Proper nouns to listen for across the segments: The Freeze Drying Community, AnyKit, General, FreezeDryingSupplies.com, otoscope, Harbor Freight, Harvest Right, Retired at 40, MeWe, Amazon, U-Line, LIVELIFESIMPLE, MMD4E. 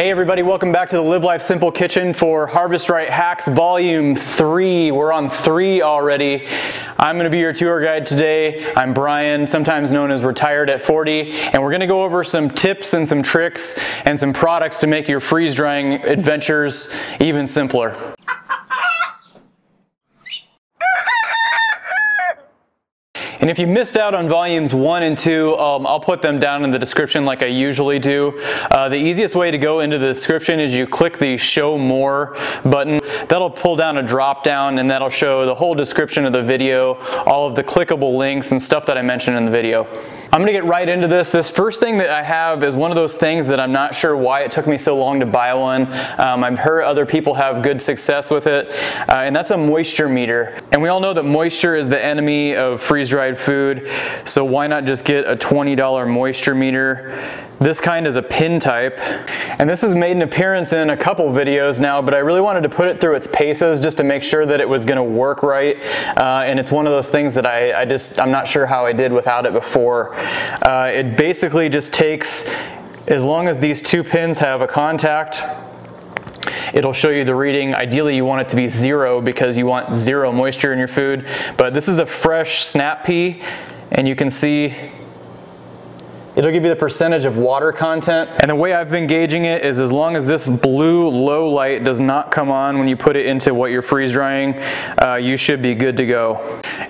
Hey everybody, welcome back to the Live Life Simple Kitchen for Harvest Right Hacks Volume 3. We're on 3 already. I'm going to be your tour guide today. I'm Brian, sometimes known as Retired at 40, and we're going to go over some tips and some tricks and some products to make your freeze drying adventures even simpler. And if you missed out on volumes 1 and 2, I'll put them down in the description like I usually do. The easiest way to go into the description is you click the Show More button. That'll pull down a drop down and that'll show the whole description of the video, all of the clickable links and stuff that I mentioned in the video. I'm gonna get right into this. This first thing that I have is one of those things that I'm not sure why it took me so long to buy one. I've heard other people have good success with it, and that's a moisture meter. And we all know that moisture is the enemy of freeze-dried food, so why not just get a $20 moisture meter? This kind is a pin type, and this has made an appearance in a couple videos now, but I really wanted to put it through its paces just to make sure that it was gonna work right, and it's one of those things that I'm not sure how I did without it before. It basically just takes, as long as these two pins have a contact, it'll show you the reading. Ideally you want it to be 0 because you want 0 moisture in your food, but this is a fresh snap pea, and you can see it'll give you the percentage of water content. And the way I've been gauging it is as long as this blue low light does not come on when you put it into what you're freeze drying, you should be good to go.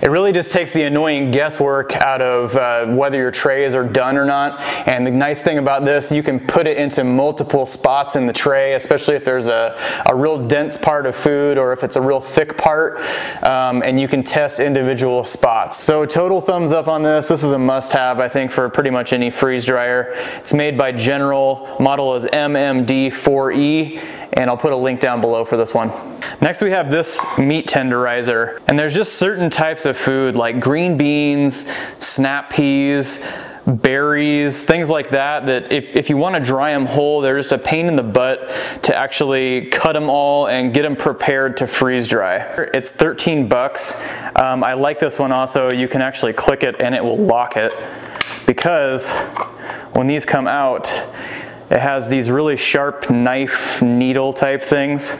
It really just takes the annoying guesswork out of whether your trays are done or not. And the nice thing about this, you can put it into multiple spots in the tray, especially if there's a real dense part of food or if it's a real thick part, and you can test individual spots. So total thumbs up on this. This is a must-have, I think, for pretty much any freeze dryer. It's made by General, model is MMD4E, and I'll put a link down below for this one. Next we have this meat tenderizer, and there's just certain types of food like green beans, snap peas, berries, things like that, that if you want to dry them whole, they're just a pain in the butt to actually cut them all and get them prepared to freeze dry. It's 13 bucks. I like this one also. You can actually click it and it will lock it, because when these come out, it has these really sharp knife needle type things.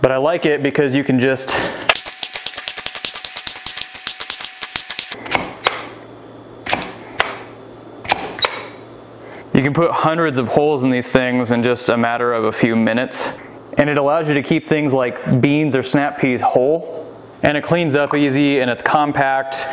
But I like it because you can just you can put hundreds of holes in these things in just a matter of a few minutes. And it allows you to keep things like beans or snap peas whole. And it cleans up easy and it's compact.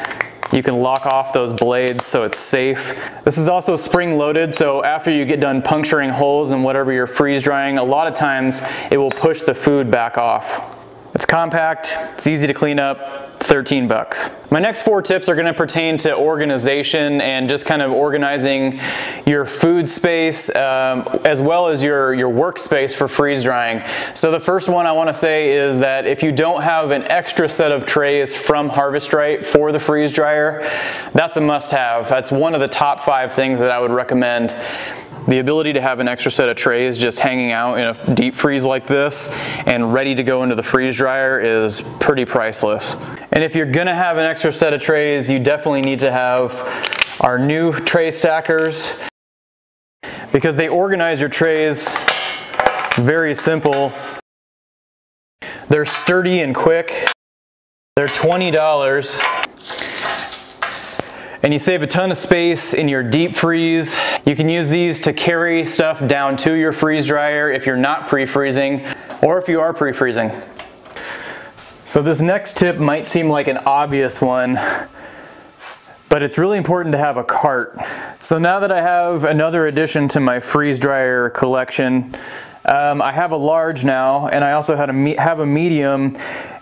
You can lock off those blades so it's safe. This is also spring-loaded, so after you get done puncturing holes in whatever you're freeze-drying, a lot of times it will push the food back off. It's compact, it's easy to clean up, 13 bucks. My next 4 tips are gonna pertain to organization and just kind of organizing your food space as well as your workspace for freeze drying. So the first one I wanna say is that if you don't have an extra set of trays from Harvest Right for the freeze dryer, that's a must have. That's one of the top 5 things that I would recommend. The ability to have an extra set of trays just hanging out in a deep freeze like this and ready to go into the freeze dryer is pretty priceless. And if you're gonna have an extra set of trays, you definitely need to have our new tray stackers, because they organize your trays very simple. They're sturdy and quick. They're $20. And you save a ton of space in your deep freeze. You can use these to carry stuff down to your freeze dryer if you're not pre-freezing, or if you are pre-freezing. So this next tip might seem like an obvious one, but it's really important to have a cart. So now that I have another addition to my freeze dryer collection, I have a large now, and I also have a medium,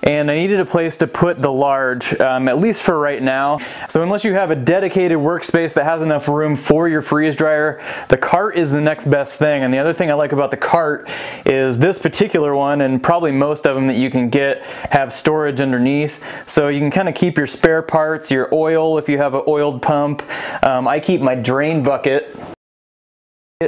and I needed a place to put the large, at least for right now. So unless you have a dedicated workspace that has enough room for your freeze dryer, the cart is the next best thing. And the other thing I like about the cart is this particular one, and probably most of them that you can get, have storage underneath. So you can kind of keep your spare parts, your oil if you have an oiled pump. I keep my drain bucket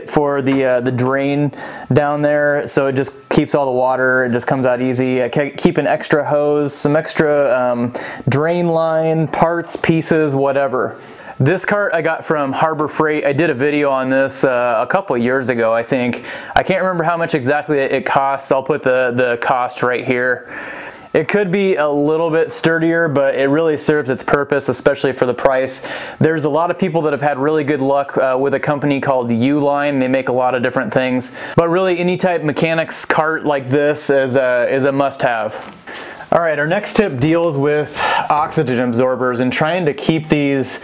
for the drain down there, so it just keeps all the water, it just comes out easy. I keep an extra hose, some extra drain line, parts, pieces, whatever. This cart I got from Harbor Freight. I did a video on this a couple years ago, I think. I can't remember how much exactly it costs. I'll put the cost right here. It could be a little bit sturdier, but it really serves its purpose, especially for the price. There's a lot of people that have had really good luck with a company called U-Line. They make a lot of different things, but really any type mechanics cart like this is a must-have. All right, our next tip deals with oxygen absorbers and trying to keep these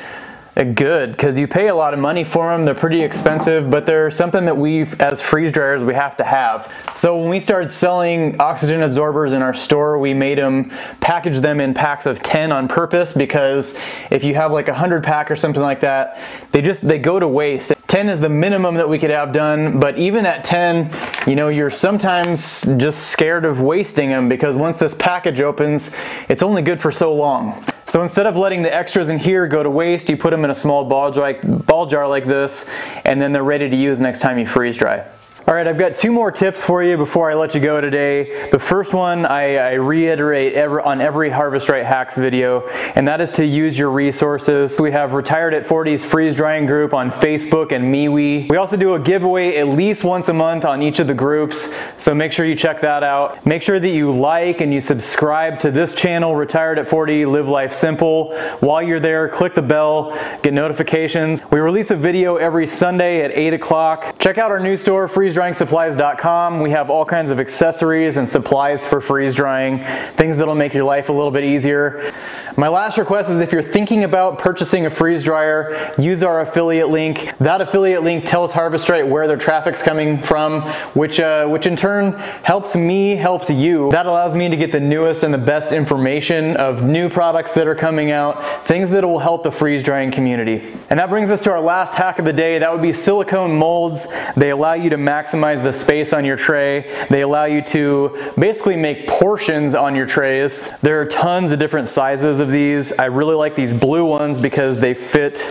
good, because you pay a lot of money for them. They're pretty expensive, but they're something that we, as freeze dryers, we have to have. So when we started selling oxygen absorbers in our store, we made them, package them in packs of 10 on purpose, because if you have like 100-pack or something like that, they go to waste. 10 is the minimum that we could have done, but even at 10, you know, you're sometimes just scared of wasting them, because once this package opens, it's only good for so long. So instead of letting the extras in here go to waste, you put them in a small ball jar like this, and then they're ready to use next time you freeze dry. All right, I've got two more tips for you before I let you go today. The first one I reiterate on every Harvest Right Hacks video, and that is to use your resources. We have Retired at 40's Freeze Drying Group on Facebook and MeWe. We also do a giveaway at least once a month on each of the groups, so make sure you check that out. Make sure that you like and you subscribe to this channel, Retired at 40, Live Life Simple. While you're there, click the bell, get notifications. We release a video every Sunday at 8 o'clock. Check out our new store, FreezeDryingSupplies.com. We have all kinds of accessories and supplies for freeze drying, things that'll make your life a little bit easier. My last request is, if you're thinking about purchasing a freeze dryer, use our affiliate link. That affiliate link tells Harvest Right where their traffic's coming from, which in turn helps me, helps you. That allows me to get the newest and the best information of new products that are coming out, things that will help the freeze drying community. And that brings us to our last hack of the day. That would be silicone molds. They allow you to maximize the space on your tray. They allow you to basically make portions on your trays. There are tons of different sizes of these. I really like these blue ones because they fit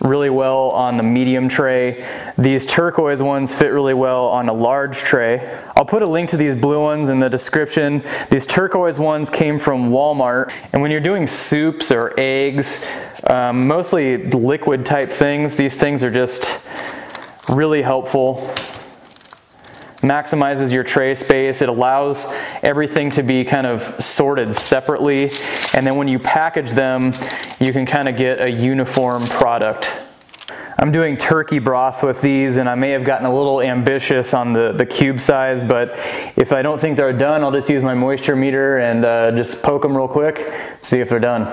really well on the medium tray. These turquoise ones fit really well on a large tray. I'll put a link to these blue ones in the description. These turquoise ones came from Walmart, and when you're doing soups or eggs, mostly liquid type things, these things are just really helpful. Maximizes your tray space. It allows everything to be kind of sorted separately, and then when you package them, you can kind of get a uniform product. I'm doing turkey broth with these, and I may have gotten a little ambitious on the cube size, but if I don't think they're done, I'll just use my moisture meter and just poke them real quick, see if they're done.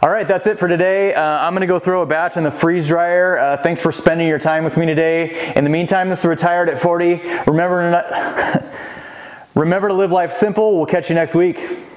All right, that's it for today. I'm gonna go throw a batch in the freeze dryer. Thanks for spending your time with me today. In the meantime, this is Retired at 40. Remember to live life simple. We'll catch you next week.